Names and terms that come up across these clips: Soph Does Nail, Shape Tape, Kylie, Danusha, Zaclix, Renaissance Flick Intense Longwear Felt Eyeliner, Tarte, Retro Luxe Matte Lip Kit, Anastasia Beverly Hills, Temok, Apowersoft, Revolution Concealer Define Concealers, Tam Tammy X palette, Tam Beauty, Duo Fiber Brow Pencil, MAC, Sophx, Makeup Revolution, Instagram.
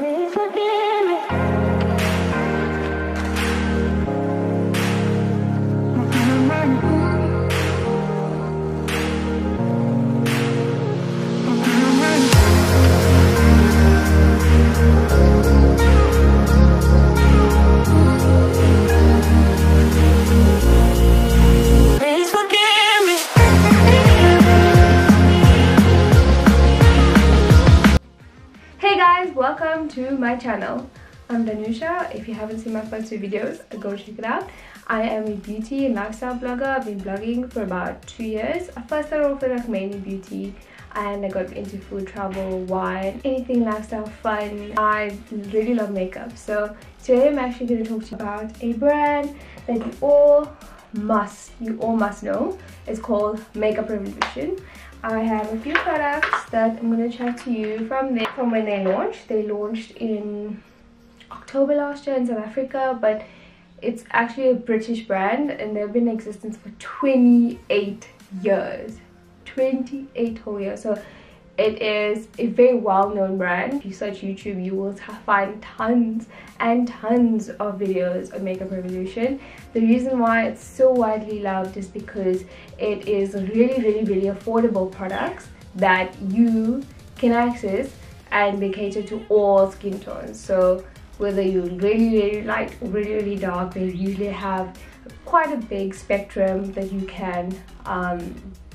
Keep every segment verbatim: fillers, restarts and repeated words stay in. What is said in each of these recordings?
Please forgive me. Welcome to my channel. I'm Danusha. If you haven't seen my first two videos, go check it out. I am a beauty and lifestyle blogger. I've been blogging for about two years. I first started off with like mainly beauty, and I got into food, travel, wine, anything lifestyle fun. I really love makeup. So today I'm actually going to talk to you about a brand that you all must, you all must know. It's called Makeup Revolution. I have a few products that I'm going to chat to you from there, from when they launched. They launched in October last year in South Africa, but it's actually a British brand and they've been in existence for twenty-eight years. twenty-eight whole years. So it is a very well-known brand. If you search YouTube, you will find tons and tons of videos of Makeup Revolution. The reason why it's so widely loved is because it is really, really, really affordable products that you can access, and they cater to all skin tones. So whether you're really, really light or really, really dark, they usually have quite a big spectrum that you can um,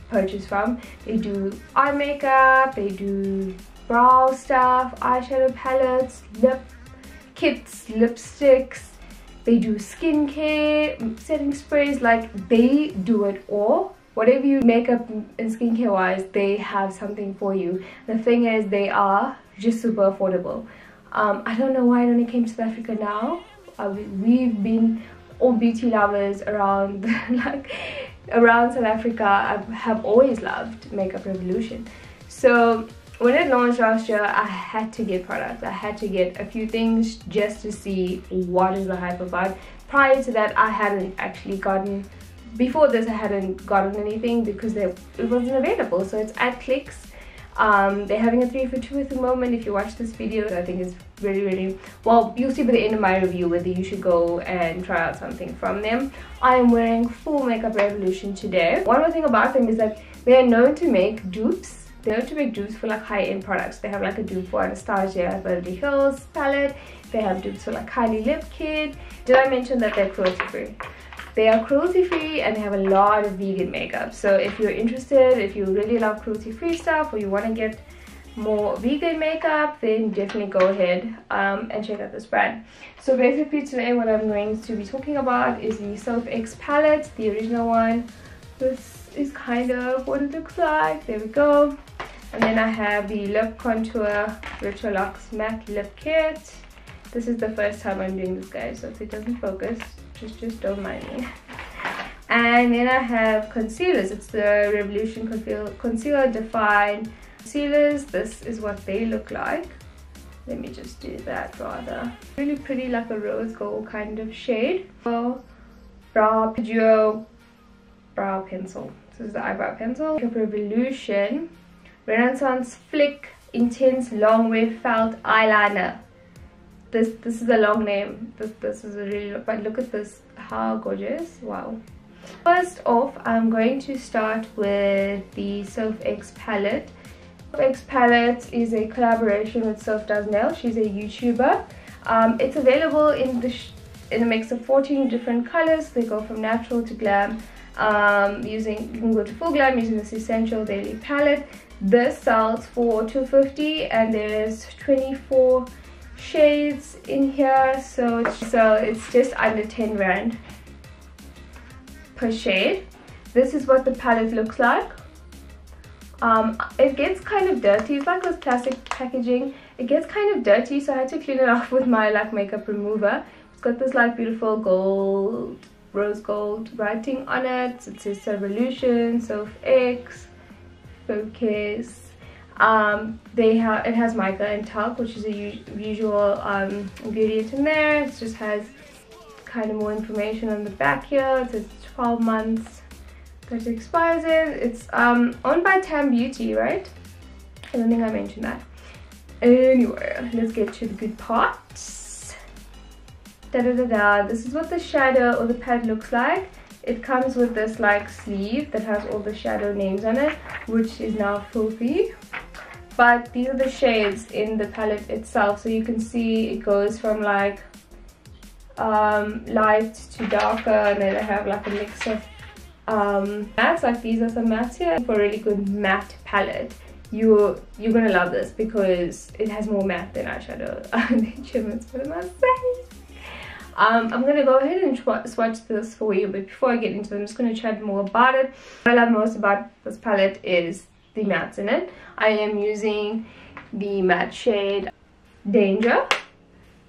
purchase from. They do eye makeup, they do brow stuff, eyeshadow palettes, lip kits, lipsticks, they do skincare, setting sprays. Like, they do it all. Whatever you makeup and skincare wise, they have something for you. The thing is, they are just super affordable. um I don't know why it only came to South Africa now. Uh, we've been all beauty lovers around like around South Africa. I have always loved Makeup Revolution. So when it launched last year, I had to get products. I had to get a few things just to see what is the hype about. Prior to that, I hadn't actually gotten, before this I hadn't gotten anything because they, it wasn't available. So it's at Clicks. Um, they're having a three for two at the moment. If you watch this video, I think it's really, really, well, you'll see by the end of my review whether you should go and try out something from them. I am wearing full Makeup Revolution today. One more thing about them is that they are known to make dupes. They're known to make dupes for like high-end products. They have like a dupe for Anastasia Beverly Hills palette. They have dupes for like Kylie Lip Kit. Did I mention that they're cruelty-free? They are cruelty-free and they have a lot of vegan makeup. So if you're interested, if you really love cruelty-free stuff, or you want to get more vegan makeup, then definitely go ahead um, and check out this brand. So basically today what I'm going to be talking about is the Sophx palette, the original one. This is kind of what it looks like. There we go. And then I have the Lip Contour Retro Luxe Matte Lip Kit. This is the first time I'm doing this, guys, so if it doesn't focus, just just don't mind me. And then I have concealers. It's the Revolution Concealer Define Concealers. This is what they look like. Let me just do that rather. Really pretty, like a rose gold kind of shade. Brow Duo Brow Pencil. This is the eyebrow pencil. Makeup Revolution Renaissance Flick Intense Longwear Felt Eyeliner. This, this is a long name. This, this is a really, but look at this, how gorgeous, wow. First off, I'm going to start with the Sophx palette. Sophx palette is a collaboration with Soph Does Nail. She's a YouTuber. Um, it's available in the sh in a mix of fourteen different colors. They go from natural to glam. Um, using you can go to full glam using this essential daily palette. This sells for two fifty, and there's twenty-four shades in here, so it's, so it's just under ten rand per shade. This is what the palette looks like. Um, it gets kind of dirty. It's like this classic packaging. It gets kind of dirty, so I had to clean it off with my like makeup remover. It's got this like beautiful gold, rose gold writing on it. It says Revolution, Sophx, Focus. Um, they have, it has mica and talc, which is a usual um, ingredient in there. It just has kind of more information on the back here. It says twelve months that it expires in. It's um, owned by Tam Beauty, right? I don't think I mentioned that. anywhere. Let's get to the good parts. Da da da da. This is what the shadow or the pad looks like. It comes with this like sleeve that has all the shadow names on it, which is now filthy. But these are the shades in the palette itself. So you can see it goes from like um, light to darker, and then I have like a mix of um, mattes. Like these are some mattes here. For a really good matte palette, you're, you're gonna love this because it has more matte than eyeshadow. That's what I must say. Um, I'm going to go ahead and swatch this for you, but before I get into it, I'm just going to chat more about it. What I love most about this palette is the mattes in it. I am using the matte shade Danger.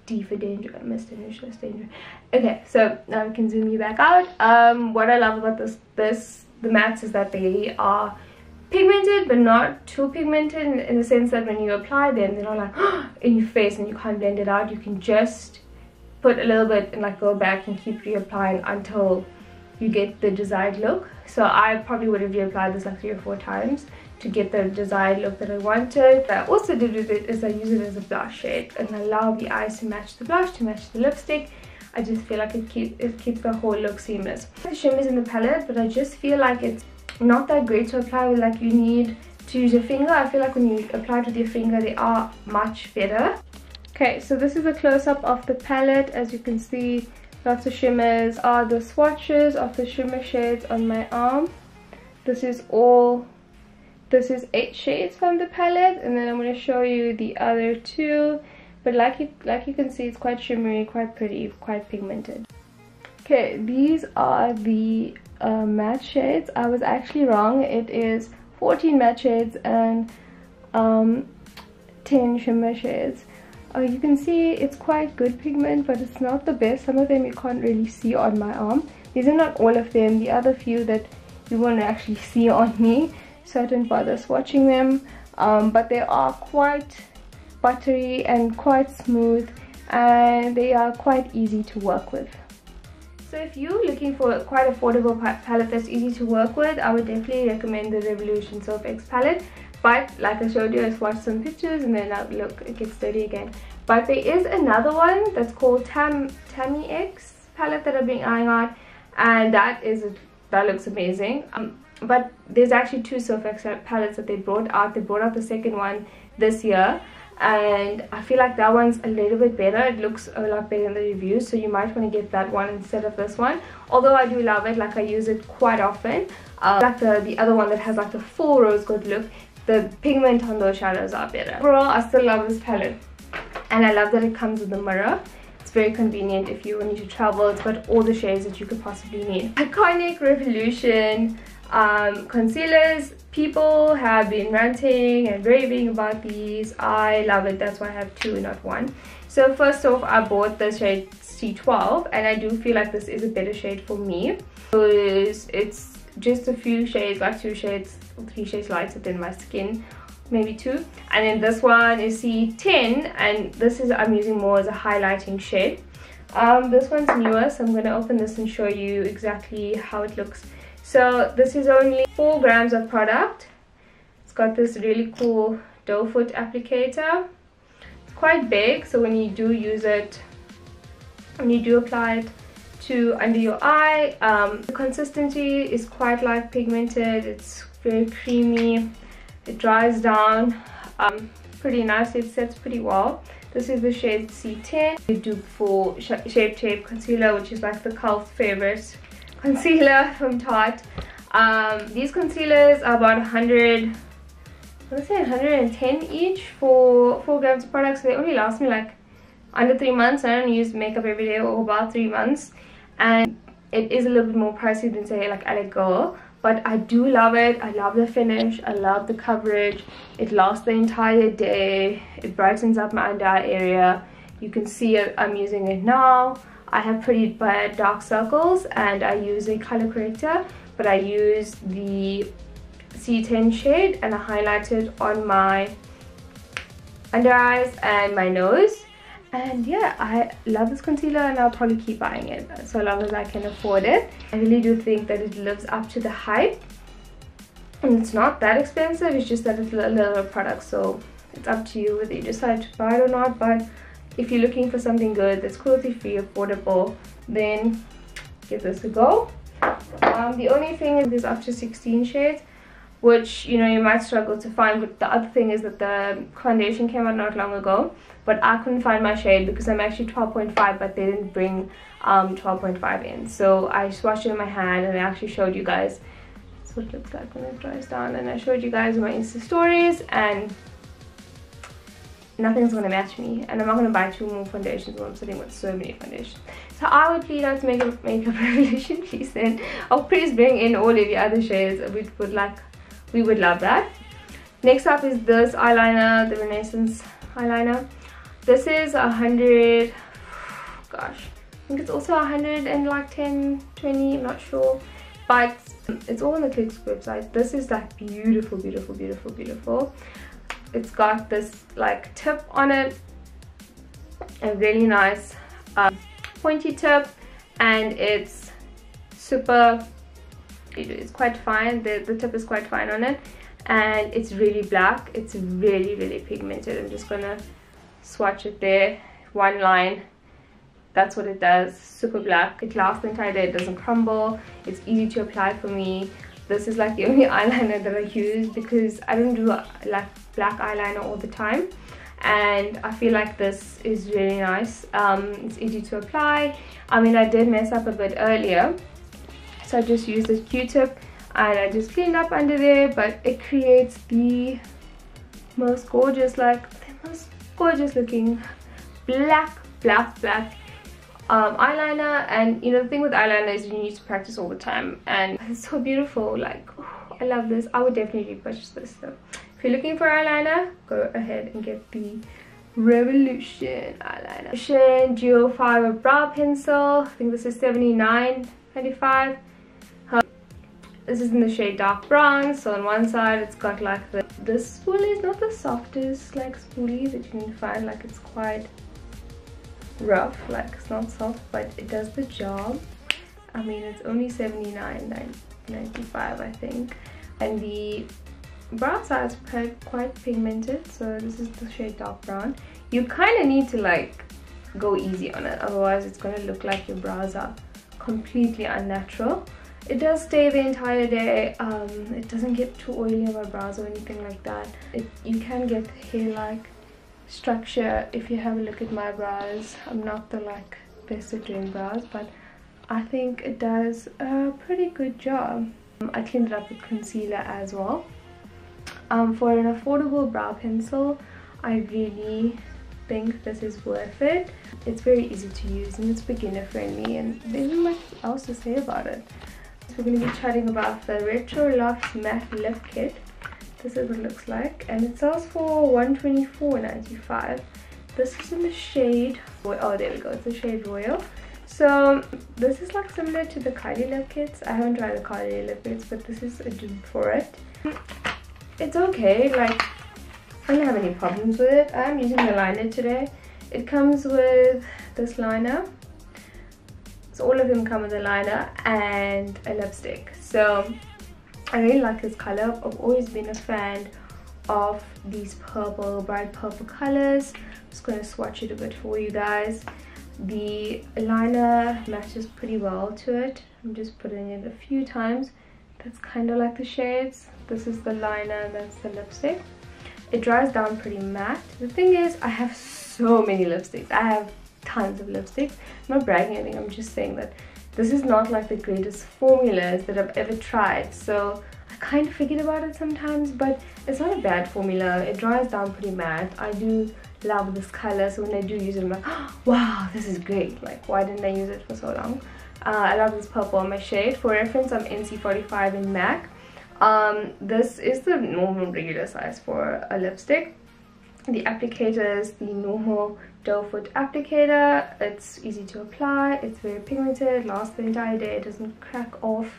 D for Danger. I missed it. It's Danger. Okay, so now I can zoom you back out. Um, what I love about this, this, the mattes is that they are pigmented, but not too pigmented in, in the sense that when you apply them, they're not like oh, in your face and you can't blend it out. You can just put a little bit and like go back and keep reapplying until you get the desired look. So I probably would have reapplied this like three or four times to get the desired look that I wanted. What I also did with it is I use it as a blush shade and allow the eyes to match the blush, to match the lipstick. I just feel like it keeps it keeps the whole look seamless. The shimmers in the palette, but I just feel like it's not that great to apply with, like you need to use your finger. I feel like when you apply it with your finger, they are much better. Okay, so this is a close-up of the palette. As you can see, lots of shimmers are the swatches of the shimmer shades on my arm. This is all, this is eight shades from the palette, and then I'm going to show you the other two. But like you, like you can see, it's quite shimmery, quite pretty, quite pigmented. Okay, these are the uh, matte shades. I was actually wrong. It is fourteen matte shades and um, ten shimmer shades. Uh, you can see it's quite good pigment, but it's not the best. Some of them you can't really see on my arm. These are not all of them. The other few that you won't actually see on me, so I didn't bother swatching them. Um, but they are quite buttery and quite smooth, and they are quite easy to work with. So if you're looking for a quite affordable palette that's easy to work with, I would definitely recommend the Revolution Sophx palette. But like I showed you, I swatched some pictures and then I, look, it gets dirty again. But there is another one that's called Tam Tammy X palette that I've been eyeing on, and that is a, that looks amazing. Um, but there's actually two Sophx palettes that they brought out. They brought out the second one this year, and I feel like that one's a little bit better. It looks a lot better in the reviews, so you might want to get that one instead of this one. Although I do love it, like I use it quite often. Uh, like the the other one that has like the full rose gold look. The pigment on those shadows are better. Overall, I still love this palette, and I love that it comes with a mirror. It's very convenient if you need to travel. It's got all the shades that you could possibly need. Iconic Revolution um, concealers. People have been ranting and raving about these. I love it. That's why I have two and not one. So first off, I bought the shade C twelve, and I do feel like this is a better shade for me because it's just a few shades, like two shades or three shades lighter than my skin, maybe two. And then this one is C ten, and this is I'm using more as a highlighting shade. Um this one's newer, so I'm going to open this and show you exactly how it looks. So this is only four grams of product. It's got this really cool doe foot applicator. It's quite big, so when you do use it, when you do apply it to under your eye, um, the consistency is quite like pigmented. It's very creamy. It dries down um, pretty nicely. It sets pretty well. This is the shade C ten, the dupe for sh Shape Tape concealer, which is like the cult favorite concealer from Tarte. Um, these concealers are about one hundred, let's say one hundred ten each for four grams of products. So they only last me like under three months. I don't use makeup every day, or about three months. And it is a little bit more pricey than say like I Let Go, but I do love it. I love the finish. I love the coverage. It lasts the entire day. It brightens up my under eye area. You can see it, I'm using it now. I have pretty bad dark circles, and I use a color corrector, but I use the C ten shade and I highlight it on my under eyes and my nose. And yeah, I love this concealer, and I'll probably keep buying it so long as I can afford it. I really do think that it lives up to the hype, and it's not that expensive. It's just that it's a little product, so It's up to you whether you decide to buy it or not, but if you're looking for something good that's cruelty free, affordable, then give this a go. Um, the only thing is there's up to sixteen shades, which, you know, you might struggle to find. But the other thing is that the foundation came out not long ago, but I couldn't find my shade because I'm actually twelve point five, but they didn't bring um, twelve point five in. So I swatched it in my hand and I actually showed you guys. That's what it looks like when it dries down. And I showed you guys my Insta stories, and nothing's going to match me. And I'm not going to buy two more foundations when I'm sitting with so many foundations. So I would plead out to make a Makeup Revolution, please then. Oh, please bring in all of the other shades. We would like, we would love that. Next up is this eyeliner, the Renaissance eyeliner. This is a hundred, gosh, I think it's also a hundred and like ten, twenty, I'm not sure. But it's all on the Clicks website. This is like beautiful, beautiful, beautiful, beautiful. It's got this like tip on it, a really nice um, pointy tip, and it's super, it's quite fine, the, the tip is quite fine on it, and it's really black, it's really really pigmented. I'm just gonna swatch it there, one line. That's what it does, super black. It lasts the entire day, it doesn't crumble, it's easy to apply for me. This is like the only eyeliner that I use because I don't do like black eyeliner all the time, and I feel like this is really nice. Um, it's easy to apply. I mean, I did mess up a bit earlier, so I just used this Q-tip and I just cleaned up under there, but it creates the most gorgeous, like the most gorgeous looking black, black, black um, eyeliner. And you know, the thing with eyeliner is you need to practice all the time, and it's so beautiful. Like, oh, I love this. I would definitely purchase this though. If you're looking for eyeliner, go ahead and get the Revolution eyeliner. Revolution Duo Fiber Brow Pencil. I think this is seventy-nine ninety-five. Um, this is in the shade dark bronze. So on one side, it's got like the this spoolie is not the softest like spoolie that you can find. Like, it's quite rough. Like, it's not soft, but it does the job. I mean, it's only seventy-nine ninety-five, I think, and the brow side is quite, quite pigmented. So this is the shade dark brown. You kind of need to like go easy on it, otherwise it's going to look like your brows are completely unnatural. It does stay the entire day. Um, it doesn't get too oily on my brows or anything like that. It, you can get hair like structure if you have a look at my brows. I'm not the like best at doing brows, but I think it does a pretty good job. Um, I cleaned it up with concealer as well. Um, for an affordable brow pencil, I really think this is worth it. It's very easy to use and it's beginner friendly, and there's not much else to say about it. So we're going to be chatting about the Retro Luxe Matte Lip Kit. This is what it looks like, and it sells for one twenty-four ninety-five. This is in the shade, oh there we go, it's the shade Royal. So this is like similar to the Kylie lip kits. I haven't tried the Kylie lip kits, but this is a dupe for it. It's okay, like I don't have any problems with it. I'm using the liner today. It comes with this liner. So all of them come with a liner and a lipstick. So I really like this color. I've always been a fan of these purple, bright purple colors. I'm just going to swatch it a bit for you guys. The liner matches pretty well to it. I'm just putting it a few times. That's kind of like the shades. This is the liner, that's the lipstick. It dries down pretty matte. The thing is, I have so many lipsticks. I have tons of lipsticks. I'm not bragging anything, I'm just saying that this is not like the greatest formulas that I've ever tried. So I kind of forget about it sometimes, but it's not a bad formula. It dries down pretty matte. I do love this color, so when I do use it, I'm like, oh, wow, this is great. Like, why didn't I use it for so long? Uh, I love this purple on my shade. For reference, I'm N C forty-five in M A C. Um, this is the normal regular size for a lipstick. The applicator is the normal doe foot applicator. It's easy to apply, it's very pigmented, lasts the entire day, it doesn't crack off,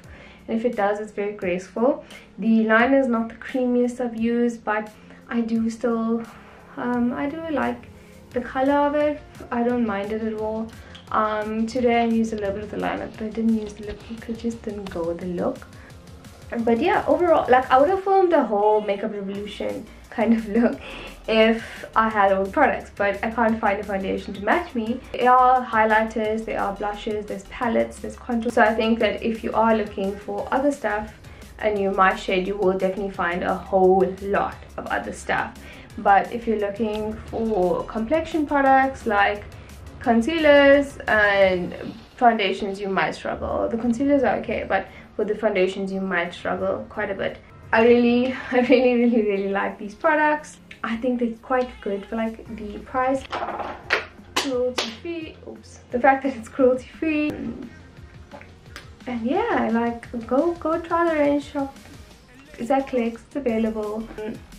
and if it does, it's very graceful. The liner is not the creamiest I've used, but I do still um, I do like the color of it. I don't mind it at all. Um, today I used a little bit of the liner, but I didn't use the lip because it just didn't go with the look. But yeah, overall, like I would have filmed a whole Makeup Revolution kind of look if I had all the products, but I can't find a foundation to match me. There are highlighters, there are blushes, there's palettes, there's contours. So I think that if you are looking for other stuff and you my shade, you will definitely find a whole lot of other stuff. But if you're looking for complexion products like concealers and foundations, you might struggle. The concealers are okay, but with the foundations you might struggle quite a bit. I really, I really, really, really like these products. I think they're quite good for like the price. Cruelty free, oops. The fact that it's cruelty free. And yeah, like go, go try the range, shop Zaclix, it's available.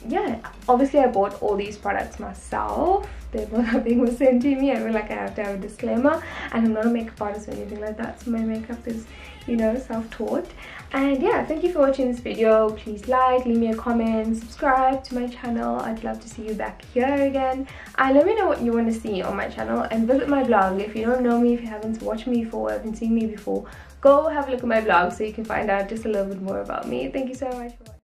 Yeah, obviously I bought all these products myself. They were, nothing was sent to me. I feel like I have to have a disclaimer, and I'm not a makeup artist or anything like that, so my makeup is, you know, self-taught. And yeah, thank you for watching this video. Please like, leave me a comment, subscribe to my channel. I'd love to see you back here again, and let me know what you want to see on my channel, and visit my blog. If you don't know me, if you haven't watched me before, haven't seen me before, go have a look at my blog so you can find out just a little bit more about me. Thank you so much for watching.